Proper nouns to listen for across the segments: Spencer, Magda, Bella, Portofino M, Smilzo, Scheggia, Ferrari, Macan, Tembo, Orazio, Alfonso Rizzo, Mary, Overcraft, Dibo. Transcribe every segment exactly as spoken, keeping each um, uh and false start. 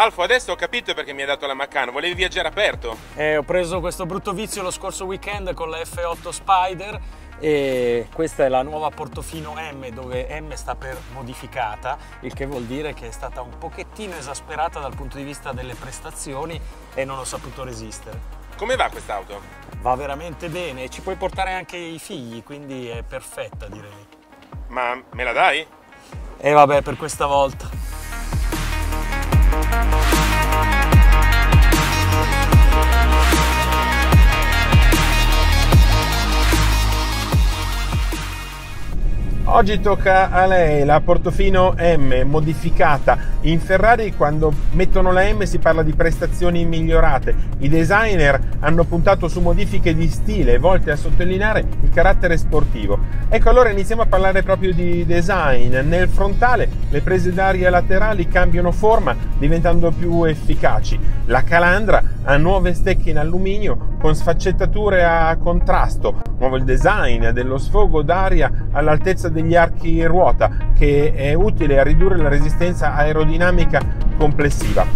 Alfo, adesso ho capito perché mi hai dato la Macan, volevi viaggiare aperto. Eh, ho preso questo brutto vizio lo scorso weekend con la F otto Spider e questa è la nuova Portofino M, dove M sta per modificata, il che vuol dire che è stata un pochettino esasperata dal punto di vista delle prestazioni e non ho saputo resistere. Come va quest'auto? Va veramente bene, ci puoi portare anche i figli, quindi è perfetta, direi. Ma me la dai? E eh vabbè, per questa volta. Oggi tocca a lei la Portofino M modificata. In Ferrari, quando mettono la M, si parla di prestazioni migliorate. I designer hanno puntato su modifiche di stile volte a sottolineare il carattere sportivo. Ecco, allora iniziamo a parlare proprio di design. Nel frontale le prese d'aria laterali cambiano forma, diventando più efficaci. La calandra ha nuove stecche in alluminio con sfaccettature a contrasto. Nuovo il design dello sfogo d'aria all'altezza degli archi ruota, che è utile a ridurre la resistenza aerodinamica complessiva.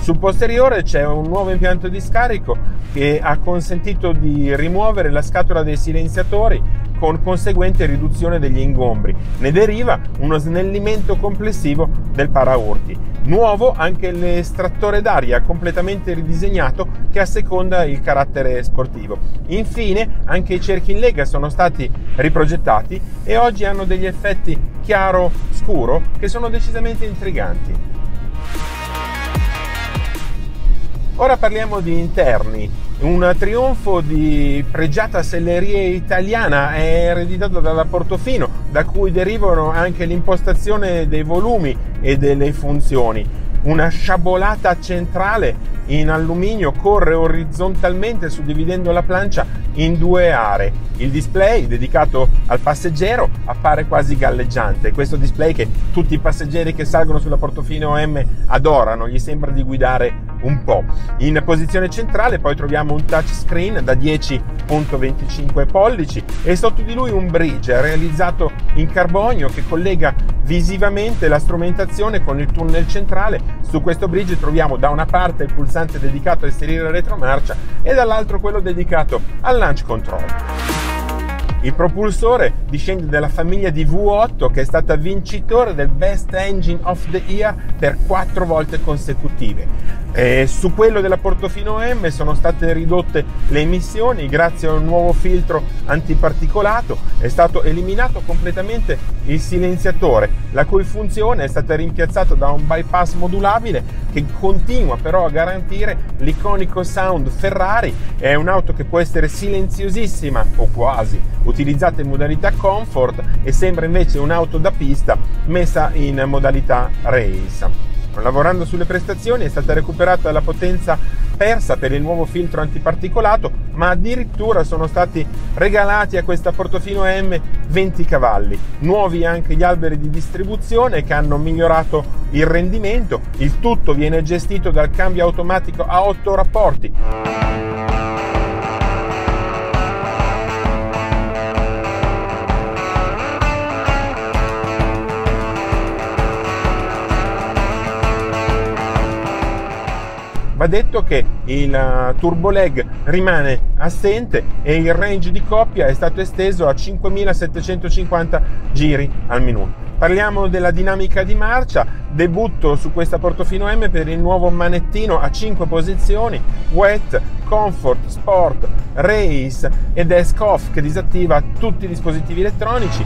Sul posteriore c'è un nuovo impianto di scarico che ha consentito di rimuovere la scatola dei silenziatori, con conseguente riduzione degli ingombri. Ne deriva uno snellimento complessivo del paraurti. Nuovo anche l'estrattore d'aria completamente ridisegnato, che asseconda il carattere sportivo. Infine anche i cerchi in lega sono stati riprogettati e oggi hanno degli effetti chiaro-scuro che sono decisamente intriganti. Ora parliamo di interni. Un trionfo di pregiata selleria italiana è ereditato dalla Portofino, da cui derivano anche l'impostazione dei volumi e delle funzioni. Una sciabolata centrale in alluminio corre orizzontalmente, suddividendo la plancia in due aree. Il display dedicato al passeggero appare quasi galleggiante. Questo display che tutti i passeggeri che salgono sulla Portofino M adorano, gli sembra di guidare un po'. In posizione centrale poi troviamo un touchscreen da dieci virgola venticinque pollici e sotto di lui un bridge realizzato in carbonio che collega visivamente la strumentazione con il tunnel centrale. Su questo bridge troviamo da una parte il pulsante dedicato a inserire la retromarcia e dall'altro quello dedicato al launch control. Il propulsore discende dalla famiglia di V otto, che è stata vincitrice del Best Engine of the Year per quattro volte consecutive. E su quello della Portofino M sono state ridotte le emissioni grazie a un nuovo filtro antiparticolato. È stato eliminato completamente il silenziatore, la cui funzione è stata rimpiazzata da un bypass modulabile che continua però a garantire l'iconico sound Ferrari. È un'auto che può essere silenziosissima o quasi, utilizzata in modalità comfort, e sembra invece un'auto da pista messa in modalità race. Lavorando sulle prestazioni è stata recuperata la potenza persa per il nuovo filtro antiparticolato, ma addirittura sono stati regalati a questa Portofino M venti cavalli. Nuovi anche gli alberi di distribuzione che hanno migliorato il rendimento. Il tutto viene gestito dal cambio automatico a otto rapporti. Va detto che il turbo lag rimane assente e il range di coppia è stato esteso a cinquemilasettecentocinquanta giri al minuto. Parliamo della dinamica di marcia. Debutto su questa Portofino M per il nuovo manettino a cinque posizioni: Wet, Comfort, Sport, Race ed Desk Off, che disattiva tutti i dispositivi elettronici.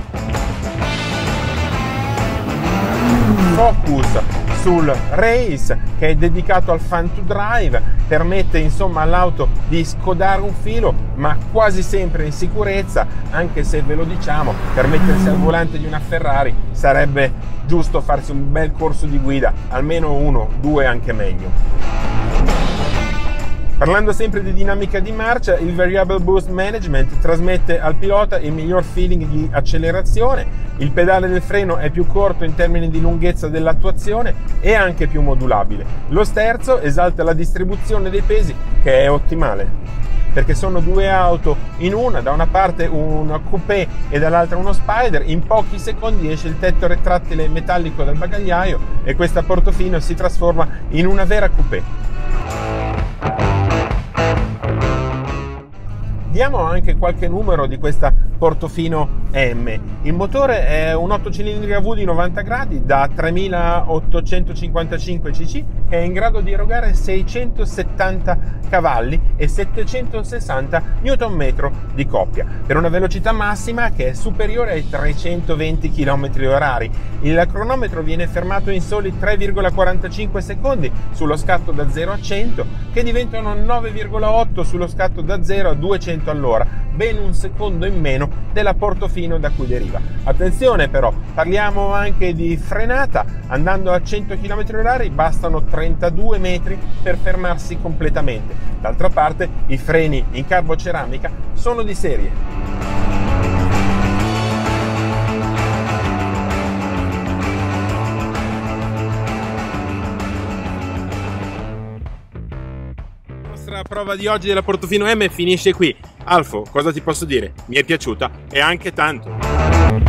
Focus sul Race, che è dedicato al fun to drive, permette insomma all'auto di scodare un filo, ma quasi sempre in sicurezza, anche se ve lo diciamo, per mettersi al volante di una Ferrari sarebbe giusto farsi un bel corso di guida, almeno uno, due anche meglio. Parlando sempre di dinamica di marcia, il Variable Boost Management trasmette al pilota il miglior feeling di accelerazione, il pedale del freno è più corto in termini di lunghezza dell'attuazione e anche più modulabile. Lo sterzo esalta la distribuzione dei pesi, che è ottimale. perché sono due auto in una, da una parte un coupé e dall'altra uno Spider. In pochi secondi esce il tetto retrattile metallico dal bagagliaio e questa Portofino si trasforma in una vera coupé. Diamo anche qualche numero di questa Portofino M. Il motore è un otto cilindri a V di novanta gradi da tremilaottocentocinquantacinque cc, che è in grado di erogare seicentosettanta cavalli e settecentosessanta newton metri di coppia, per una velocità massima che è superiore ai trecentoventi chilometri orari. Il cronometro viene fermato in soli tre virgola quarantacinque secondi sullo scatto da zero a cento, che diventano nove virgola otto sullo scatto da zero a duecento all'ora, ben un secondo in meno della Portofino da cui deriva. Attenzione però, parliamo anche di frenata. Andando a cento chilometri orari bastano trentadue metri per fermarsi completamente. D'altra parte i freni in carboceramica sono di serie. La prova di oggi della Portofino M finisce qui. Alfo, cosa ti posso dire? Mi è piaciuta e anche tanto.